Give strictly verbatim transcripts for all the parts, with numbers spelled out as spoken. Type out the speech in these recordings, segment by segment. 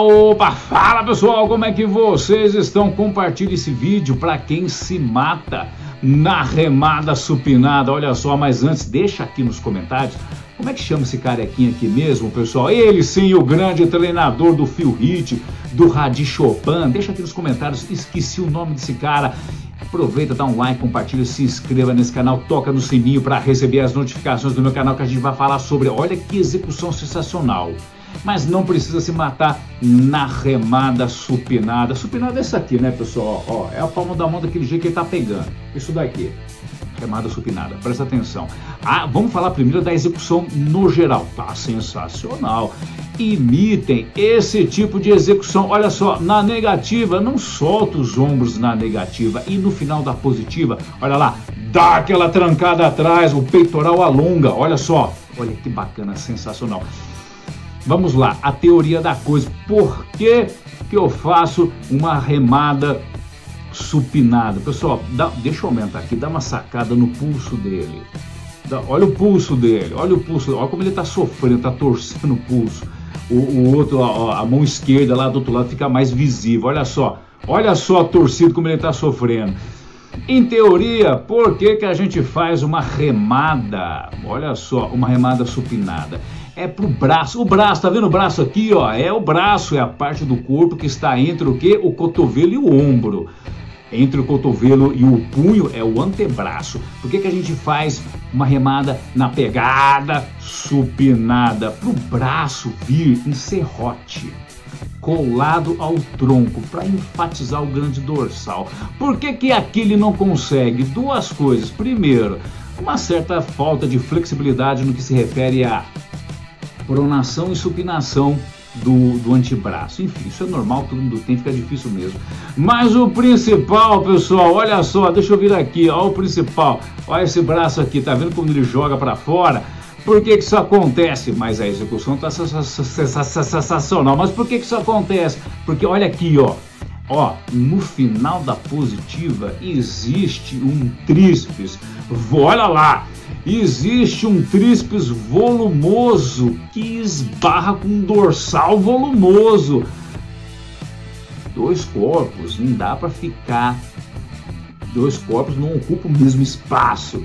Opa, fala pessoal, como é que vocês estão? Compartilhe esse vídeo para quem se mata na remada supinada, olha só, mas antes deixa aqui nos comentários como é que chama esse carequinha aqui mesmo, pessoal, ele sim, o grande treinador do Phil Heath, do Radishopan, deixa aqui nos comentários, esqueci o nome desse cara. Aproveita, dá um like, compartilha, se inscreva nesse canal, toca no sininho para receber as notificações do meu canal que a gente vai falar sobre, olha que execução sensacional, mas não precisa se matar na remada supinada. Supinada é essa aqui, né pessoal, ó, é a palma da mão daquele jeito que ele tá pegando, isso daqui, remada supinada, presta atenção. Ah, vamos falar primeiro da execução no geral, tá sensacional. Imitem esse tipo de execução, olha só, na negativa, não solta os ombros na negativa e no final da positiva, olha lá, dá aquela trancada atrás, o peitoral alonga, olha só, olha que bacana, sensacional. Vamos lá, a teoria da coisa, por que que eu faço uma remada supinada? Pessoal, dá, deixa eu aumentar aqui, dá uma sacada no pulso dele, dá, olha o pulso dele, olha o pulso, olha como ele tá sofrendo, tá torcendo o pulso. O, o outro, ó, a mão esquerda lá do outro lado fica mais visível, olha só, olha só a torcida como ele tá sofrendo. Em teoria, por que que a gente faz uma remada? Olha só, uma remada supinada. É pro braço, o braço, tá vendo o braço aqui, ó? É o braço, é a parte do corpo que está entre o que? O cotovelo e o ombro. Entre o cotovelo e o punho é o antebraço. Por que que a gente faz uma remada na pegada supinada? Pro braço vir em serrote, colado ao tronco, para enfatizar o grande dorsal. Por que que aqui ele não consegue? Duas coisas. Primeiro, uma certa falta de flexibilidade no que se refere a pronação e supinação do, do antebraço, enfim, isso é normal, todo mundo tem, fica difícil mesmo, mas o principal, pessoal, olha só, deixa eu vir aqui, ó, o principal, olha esse braço aqui, tá vendo quando ele joga para fora? Por que que isso acontece? Mas a execução tá sensacional, mas por que que isso acontece? Porque olha aqui, ó, ó, no final da positiva existe um tríceps, olha lá, existe um tríceps volumoso que esbarra com um dorsal volumoso. Dois corpos, não dá para ficar, dois corpos não ocupam o mesmo espaço.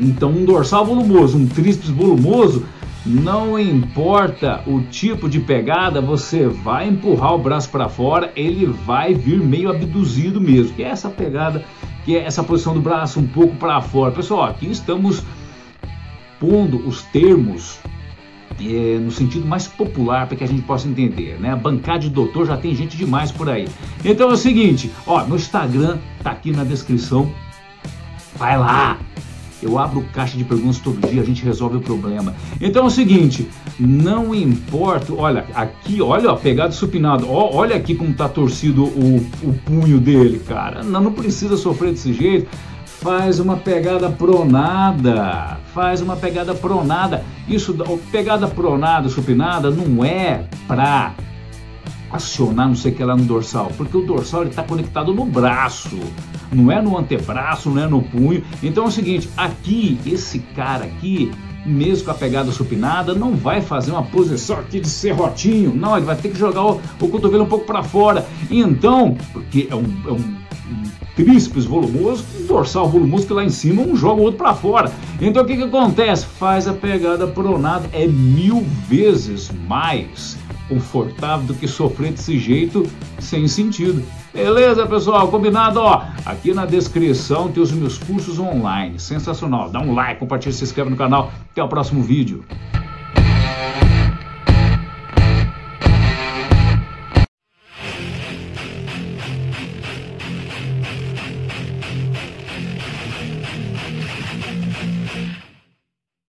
Então um dorsal volumoso, um tríceps volumoso, não importa o tipo de pegada, você vai empurrar o braço para fora, ele vai vir meio abduzido mesmo, que é essa pegada, que é essa posição do braço um pouco para fora. Pessoal, aqui estamos pondo os termos é, no sentido mais popular para que a gente possa entender, né? A bancada de doutor já tem gente demais por aí. Então é o seguinte, ó, meu Instagram tá aqui na descrição, vai lá! Eu abro caixa de perguntas todo dia, a gente resolve o problema. Então é o seguinte, não importa, olha, aqui, olha, ó, pegado supinado, ó, olha aqui como tá torcido o, o punho dele, cara. Não, não precisa sofrer desse jeito, faz uma pegada pronada, faz uma pegada pronada. Isso, pegada pronada, supinada, não é pra acionar não sei o que lá no dorsal, porque o dorsal ele está conectado no braço, não é no antebraço, não é no punho. Então é o seguinte, aqui, esse cara aqui, mesmo com a pegada supinada, não vai fazer uma posição aqui de serrotinho, não, ele vai ter que jogar o, o cotovelo um pouco para fora, então, porque é um, é um, um tríceps volumoso, um dorsal volumoso que lá em cima, um joga o outro para fora. Então o que que acontece? Faz a pegada pronada, é mil vezes mais confortável do que sofrer desse jeito sem sentido. Beleza, pessoal? Combinado? Ó, aqui na descrição tem os meus cursos online. Sensacional. Dá um like, compartilha, se inscreve no canal. Até o próximo vídeo.